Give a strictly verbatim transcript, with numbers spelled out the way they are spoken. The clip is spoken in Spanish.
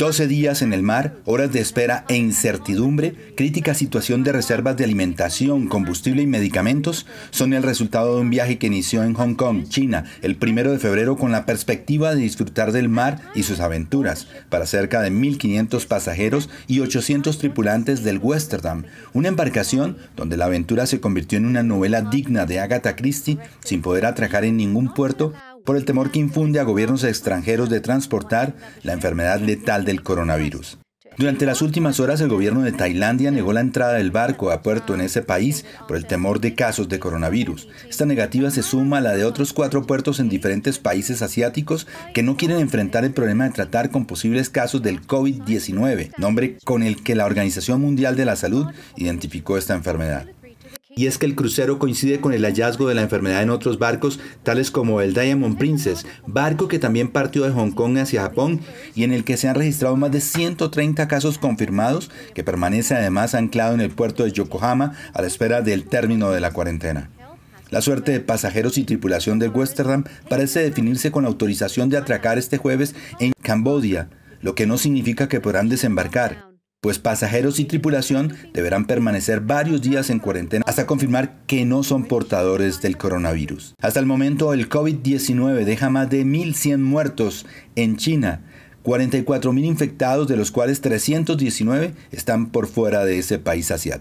doce días en el mar, horas de espera e incertidumbre, crítica situación de reservas de alimentación, combustible y medicamentos son el resultado de un viaje que inició en Hong Kong, China, el primero de febrero con la perspectiva de disfrutar del mar y sus aventuras, para cerca de mil quinientos pasajeros y ochocientos tripulantes del Westerdam, una embarcación donde la aventura se convirtió en una novela digna de Agatha Christie sin poder atracar en ningún puerto, por el temor que infunde a gobiernos extranjeros de transportar la enfermedad letal del coronavirus. Durante las últimas horas, el gobierno de Tailandia negó la entrada del barco a puerto en ese país por el temor de casos de coronavirus. Esta negativa se suma a la de otros cuatro puertos en diferentes países asiáticos que no quieren enfrentar el problema de tratar con posibles casos del COVID diecinueve, nombre con el que la Organización Mundial de la Salud identificó esta enfermedad. Y es que el crucero coincide con el hallazgo de la enfermedad en otros barcos, tales como el Diamond Princess, barco que también partió de Hong Kong hacia Japón y en el que se han registrado más de ciento treinta casos confirmados, que permanece además anclado en el puerto de Yokohama a la espera del término de la cuarentena. La suerte de pasajeros y tripulación del Westerdam parece definirse con la autorización de atracar este jueves en Camboya, lo que no significa que podrán desembarcar, pues pasajeros y tripulación deberán permanecer varios días en cuarentena hasta confirmar que no son portadores del coronavirus. Hasta el momento, el COVID diecinueve deja más de mil cien muertos en China, cuarenta y cuatro mil infectados, de los cuales trescientos diecinueve están por fuera de ese país asiático.